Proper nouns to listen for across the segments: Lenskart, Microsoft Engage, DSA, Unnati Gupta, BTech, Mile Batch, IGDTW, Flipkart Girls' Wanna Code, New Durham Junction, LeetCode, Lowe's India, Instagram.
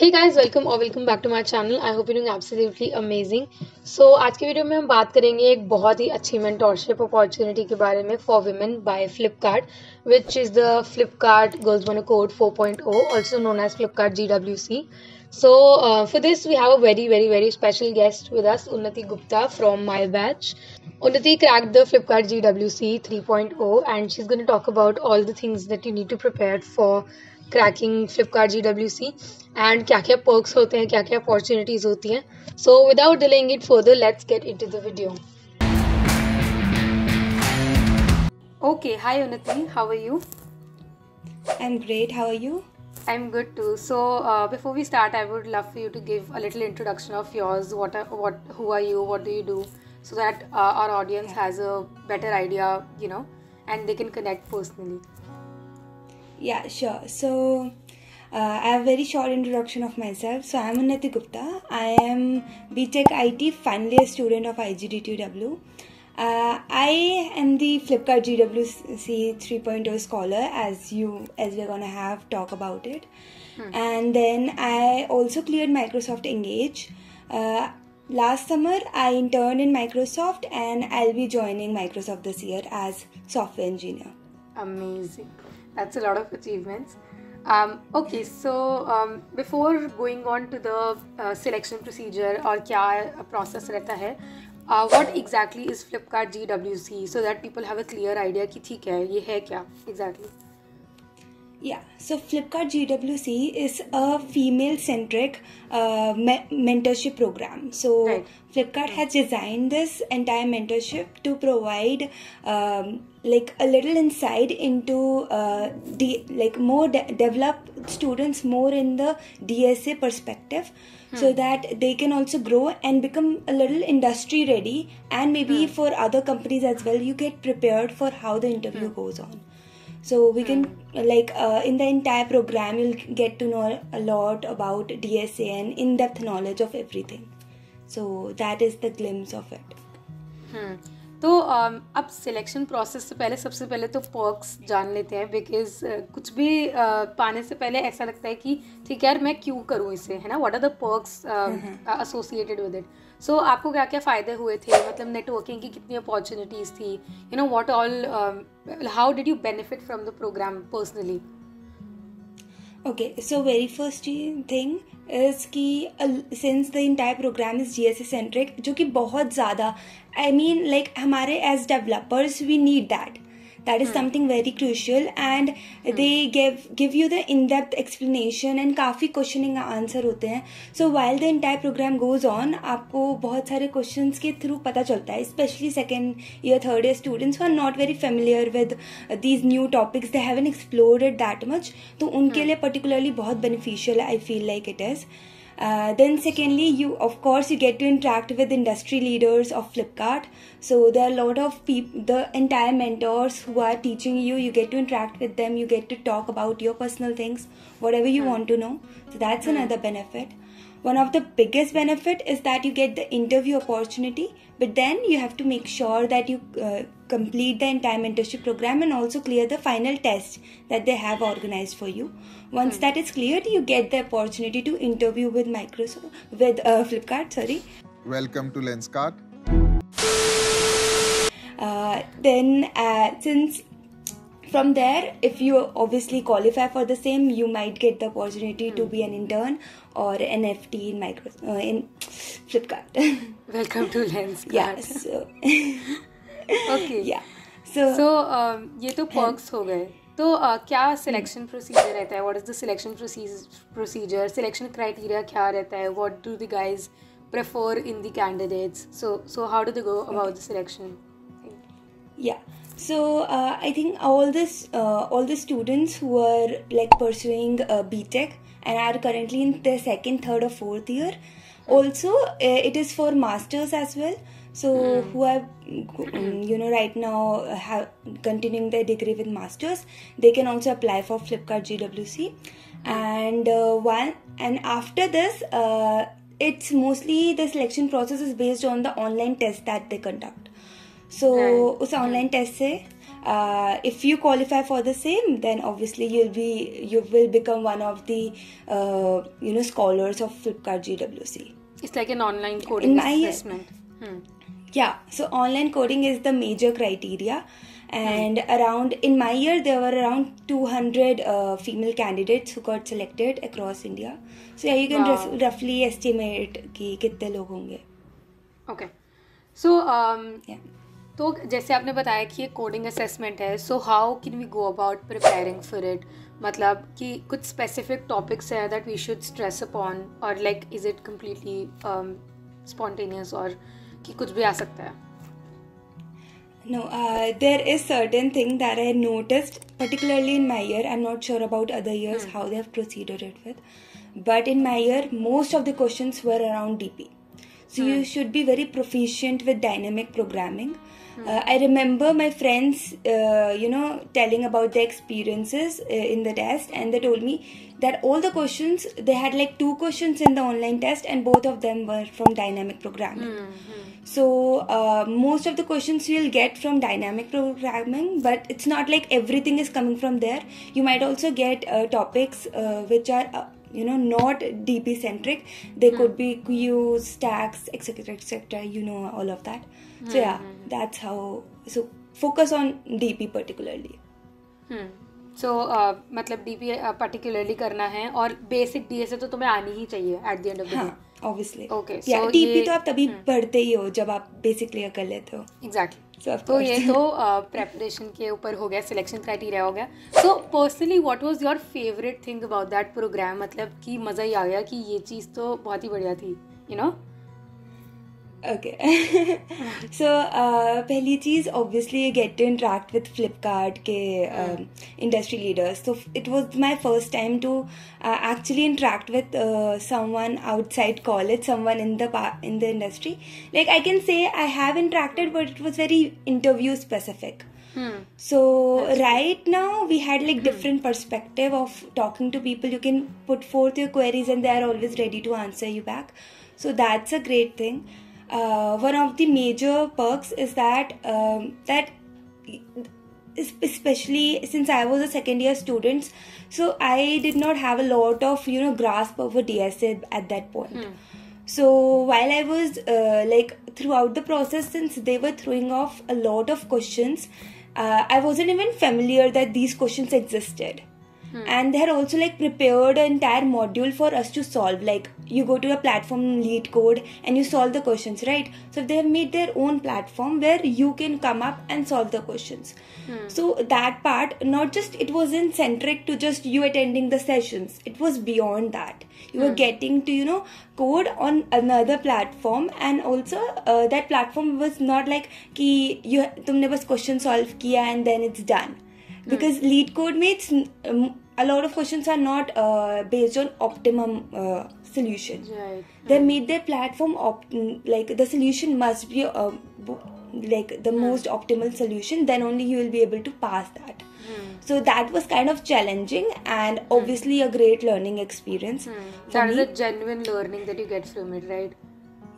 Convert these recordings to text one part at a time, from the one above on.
Hey guys, welcome back to my channel. I hope you're doing absolutely amazing. So आज के video में हम बात करेंगे एक बहुत ही अच्छी मेंटोरशिप अपॉर्चुनिटी के बारे में for women by Flipkart, which is the Flipkart Girls' Wanna Code 4.0, also known as Flipkart GWC. So for this we have a very, very, very special guest with us, Unnati Gupta from Mile Batch. Unnati cracked the Flipkart GWC 3.0 and she's going to talk about all the things that you need to prepare for cracking Flipkart GWC and क्या-क्या perks होते हैं, क्या-क्या opportunities होती हैं. So without delaying it further, let's get into the video. Okay, hi Unnati, how are you? I'm great, how are you? I'm good too. So before we start, I would love for you to give a little introduction of yours. Who are you? What do you do? So that our audience has a better idea, you know, and they can connect personally. Yeah, sure. So I have a very short introduction of myself. So I am Unnati Gupta. I am BTech IT final year student of IGDTW. I am the Flipkart GWC 3.0 scholar, as we're gonna talk about it. And then I also cleared Microsoft Engage. Last summer I interned in Microsoft, and I'll be joining Microsoft this year as software engineer. Amazing. That's a lot of achievements. Okay, so before going on to the selection procedure or kya process rehta hai, what exactly is Flipkart GWC, so that people have a clear idea ki theek hai, ye hai kya exactly? Yeah, so Flipkart GWC is a female-centric mentorship program. So right. Flipkart has designed this entire mentorship to provide like a little insight into develop students more in the DSA perspective, so that they can also grow and become a little industry ready, and maybe for other companies as well. You get prepared for how the interview goes on. So we can like in the entire program you'll get to know a lot about DSA and in-depth knowledge of everything. So that is the glimpse of it. तो अब selection process से पहले सबसे पहले तो perks जान लेते हैं, because कुछ भी पाने से पहले ऐसा लगता है कि ठीक है यार मैं क्यों करूँ इसे, है ना? What are the perks associated with it? So आपको क्या क्या फायदे हुए थे, मतलब networking की कितनी opportunities थी, you know, what all, how did you benefit from the program personally? Okay, so very first thing is कि since the entire program is DSA centric, जो कि बहुत ज़्यादा, I mean like हमारे as developers we need that. That is something very crucial, and they give you the in-depth explanation and काफी questioning answer होते हैं. So while the entire program goes on, आपको बहुत सारे questions के through पता चलता है. Especially second year, third year students who are not very familiar with these new topics, they haven't explored it that much. तो उनके लिए particularly बहुत beneficial I feel like it is. Then secondly, of course you get to interact with industry leaders of Flipkart. So there are a lot of people, the entire mentors who are teaching you, you get to interact with them, you get to talk about your personal things, whatever you want to know. So that's another benefit. One of the biggest benefit is that you get the interview opportunity, but then you have to make sure that you complete the entire mentorship program and also clear the final test that they have organized for you. Once that is cleared, you get the opportunity to interview with Flipkart. Sorry. Welcome to Lenskart. Then since from there, if you obviously qualify for the same, you might get the opportunity to be an intern or an FT in Flipkart. Welcome to Lenskart. Yeah. So okay. Yeah. So ये तो perks हो गए. तो क्या selection procedure रहता है? What is the selection procedure? Selection criteria क्या रहता है? What do the guys prefer in the candidates? So how do they go about the selection? Yeah. So I think all the students who are like pursuing BTech and are currently in their second, third, or fourth year. Also, it is for masters as well. So who are right now continuing their degree with masters, they can also apply for Flipkart GWC. And after this, it's mostly the selection process is based on the online test that they conduct. So उस online test से If you qualify for the same, then obviously you will become one of the scholars of Flipkart GWC. It's like an online coding assessment. Yeah, so online coding is the major criteria, and around, in my year, there were around 200 female candidates who got selected across India. So yeah, you can roughly estimate कि कितने लोग होंगे. Okay, so तो जैसे आपने बताया कि ये coding assessment है, so how can we go about preparing for it? मतलब कि कुछ specific topics है that we should stress upon, or like is it completely spontaneous, or कि कुछ भी आ सकता है? No, there is certain thing that I noticed, particularly in my year. I'm not sure about other years how they have proceeded it with, but in my year, most of the questions were around DP. So you should be very proficient with dynamic programming. I remember my friends, telling about their experiences in the test, and they told me that all the questions, they had like 2 questions in the online test, and both of them were from dynamic programming. So most of the questions you'll get from dynamic programming, but it's not like everything is coming from there. You might also get topics which are not DP centric. They could be queues, stacks, etc., etc., all of that. So yeah, that's how. So focus on DP particularly. So मतलब DP particularly करना है, और basic DSA तो तुम्हें आनी ही चाहिए at the end of the day. Obviously. Okay. Yeah, so DP तो आप तभी बढ़ते ही हो जब आप basic layer कर लेते हो. Exactly. So of course. तो ये तो preparation के ऊपर हो गया, selection criteria हो गया. So personally, what was your favorite thing about that program? मतलब कि मजा ही आ गया कि ये चीज़ तो बहुत ही बढ़िया थी, you know? Okay. So पहली चीज़, obviously you get to interact with Flipkart के industry leaders. So it was my first time to actually interact with someone outside college, someone in the industry. Like I can say I have interacted, but it was very interview specific. So right now we had like different perspective of talking to people. You can put forth your queries and they are always ready to answer you back. So that's a great thing. One of the major perks is that especially since I was a second year student, so I did not have a lot of grasp of a DSA at that point. So while I was throughout the process, since they were throwing off a lot of questions, I wasn't even familiar that these questions existed. And they had also prepared an entire module for us to solve. Like you go to a platform, LeetCode, and you solve the questions, right? So they have made their own platform where you can come up and solve the questions. So that part, not just it wasn't centric to just you attending the sessions. It was beyond that. You were getting to code on another platform, and also that platform was not like ki tumne bas question solve kiya and then it's done. Because LeetCode mates, a lot of questions are not based on optimum solution. Right. They made their platform the solution must be the most optimal solution. Then only you will be able to pass that. So that was kind of challenging and obviously a great learning experience. That is a genuine learning that you get from it, right?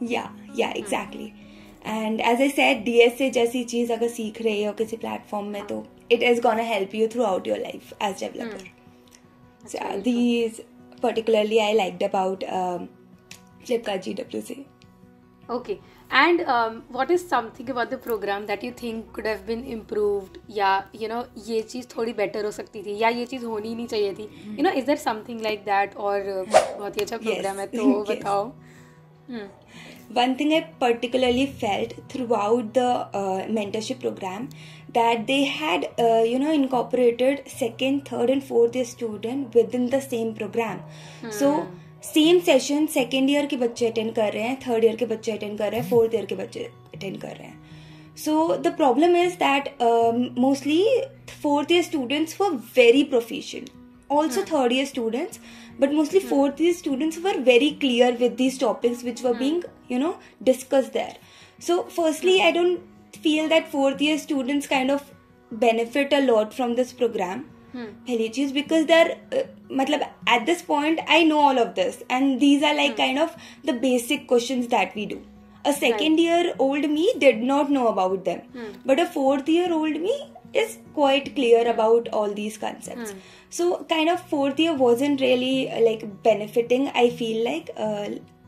Yeah, exactly. And as I said, DSA जैसी चीज अगर सीख रहे हो किसी platform में तो it is gonna help you throughout your life as developer. So these particularly I liked about Flipkart GWC. Okay, and what is something about the program that you think could have been improved? या ये चीज थोड़ी better हो सकती थी, या ये चीज होनी नहीं चाहिए थी. Is there something like that? और बहुत ही अच्छा program है तो बताओ. One thing I particularly felt throughout the mentorship program, that they had incorporated 2nd, 3rd and 4th year student within the same program. So same session 2nd year के बच्चे attend कर रहे हैं, 3rd year के बच्चे attend कर रहे हैं, 4th year के बच्चे attend कर रहे हैं. So the problem is that mostly 4th year students were very proficient. Also 3rd year students, but mostly 4th year students were very clear with these topics which were being discussed there. So firstly, I don't feel that 4th year students kind of benefit a lot from this program. Because they're at this point I know all of this, and these are kind of the basic questions that we do. A 2nd year old me did not know about them, but a 4th year old me is quite clear about all these concepts. So kind of fourth year wasn't really like benefiting, I feel like.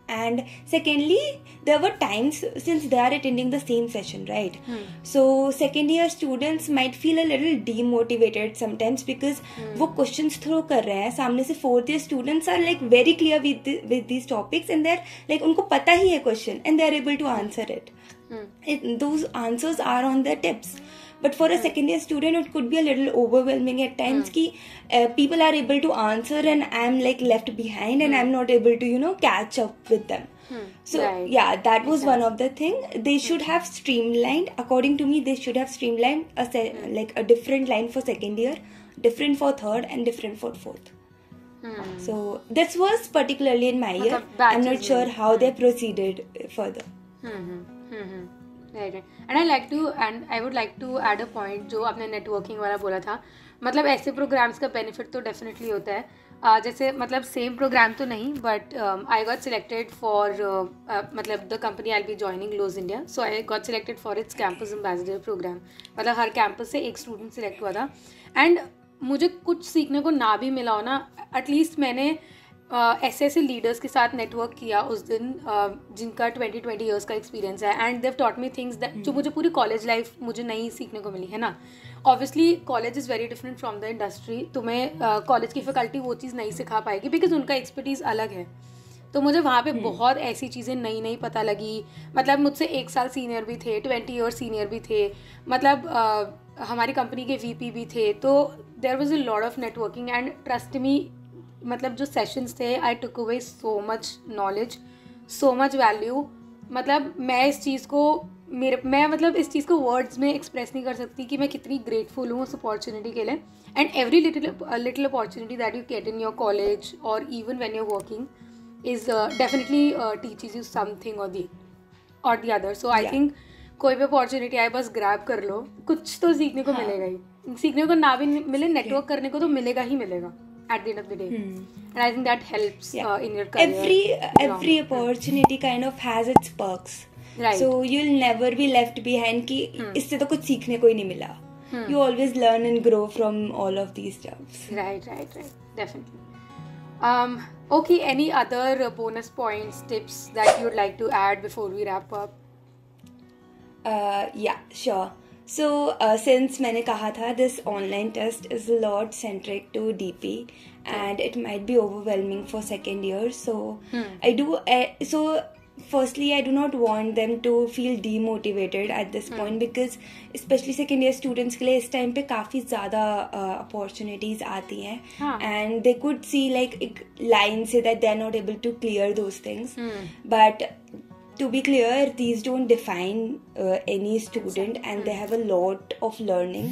And secondly, there were times, since they are attending the same session, right? So second year students might feel a little demotivated sometimes because wo questions throw kar rahe hain सामने से. Fourth year students are like very clear with these topics, and they're like उनको पता ही है question and they're able to answer it. Those answers are on their tips. But for a second year student, it could be a little overwhelming at times ki people are able to answer and I'm like left behind and I'm not able to, you know, catch up with them. So, yeah, that was one of the thing. They should have streamlined, according to me, they should have streamlined a like a different line for second year, different for third and different for fourth. So, this was particularly in my year. I'm not sure how they proceeded further. Right, right. And I would like to add a point जो आपने networking वाला बोला था. मतलब ऐसे programs का benefit तो definitely होता है. जैसे मतलब same program तो नहीं, but I got selected for मतलब the company I'll be joining, Lowe's India. So I got selected for its campus ambassador program. मतलब हर campus से एक student select हुआ था. And मुझे कुछ सीखने को ना भी मिला हो ना, at least मैंने ऐसे ऐसे लीडर्स के साथ नेटवर्क किया उस दिन जिनका 20-20 ईयर्स का एक्सपीरियंस है. And Dev taught me things that जो मुझे पूरी कॉलेज लाइफ मुझे नहीं सीखने को मिली है ना. Obviously college is very different from the industry. तुम्हें कॉलेज की फैकल्टी वो चीज़ नहीं सिखा पाएगी बिकॉज उनका एक्सपर्टीज़ अलग है. तो मुझे वहाँ पे बहुत ऐसी चीज़ें नई नई पता लगी. मतलब मुझसे एक साल सीनियर भी थे, 20 ईयर्स सीनियर भी थे, मतलब हमारी कंपनी के वीपी भी थे. तो there was a lot of networking and trust me, मतलब जो सेशंस थे I took away so much knowledge, so much value. मतलब मैं इस चीज़ को मतलब इस चीज़ को वर्ड्स में एक्सप्रेस नहीं कर सकती कि मैं कितनी ग्रेटफुल हूँ उस अपॉर्चुनिटी के लिए. And every little opportunity that you get in your college और even when you are working is definitely teaches you something और the other. So I think कोई भी अपॉर्चुनिटी आए बस ग्रैब कर लो, कुछ तो सीखने को मिलेगा ही. सीखने को ना भी मिले, नेटवर्क करने को तो मिलेगा ही मिलेगा at the end of the day. And I think that helps in your career. Every opportunity kind of has its perks. Right. So you'll never be left behind ki isse to kuch seekhne ko hi nahi mila. You always learn and grow from all of these jobs. Right. Definitely. Okay, any other bonus points, tips that you'd like to add before we wrap up? Yeah, sure. So, since मैंने कहा था, this online test is a lot centric to DP and it might be overwhelming for second year. So, firstly, I do not want them to feel demotivated at this point because especially second year students के लिए इस time पे काफ़ी ज़्यादा opportunities आती हैं. And they could see like line से that they are not able to clear those things. But to be clear, these don't define any student and they have a lot of learning.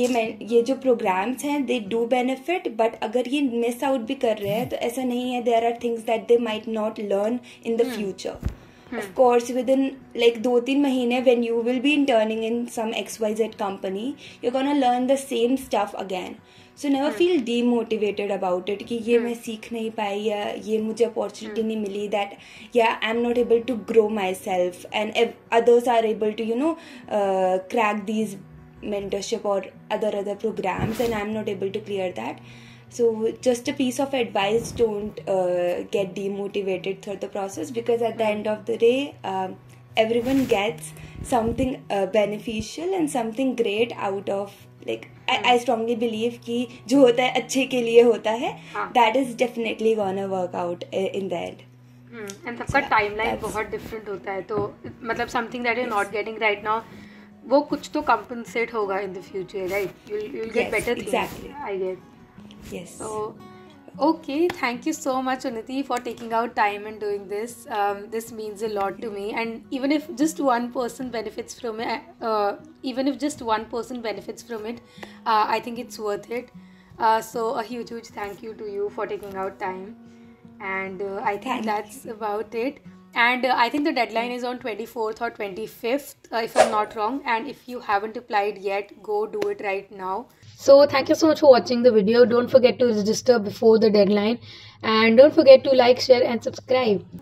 ये जो programs हैं, they do benefit, but अगर ये miss out भी कर रहे हैं तो ऐसा नहीं है. There are things that they might not learn in the future. Of course, within like 2-3 महीने when you will be interning in some XYZ company, you're gonna learn the same stuff again. So never feel demotivated about it कि ये मैं सीख नहीं पाई या ये मुझे opportunity नहीं मिली, that yeah, I'm not able to grow myself and if others are able to, you know, crack these mentorship or other programs and I'm not able to clear that. So just a piece of advice, don't get demotivated through the process because at the end of the day, everyone gets something beneficial and something great out of, like, I strongly believe कि जो होता है अच्छे के लिए होता है, that is definitely gonna work out in the end. And सबका timeline बहुत different होता है, तो मतलब something that you're not getting right now, वो कुछ तो compensate होगा in the future, right? You'll get better things. Exactly. I guess. Yes. So, okay, thank you so much, Unnati, for taking out time and doing this. This means a lot to me. And even if just one person benefits from it, I think it's worth it. So a huge thank you to you for taking out time. And I think that's about it. And I think the deadline is on 24th or 25th, if I'm not wrong. And if you haven't applied yet, go do it right now. So thank you so much for watching the video. Don't forget to register before the deadline. And don't forget to like, share and subscribe.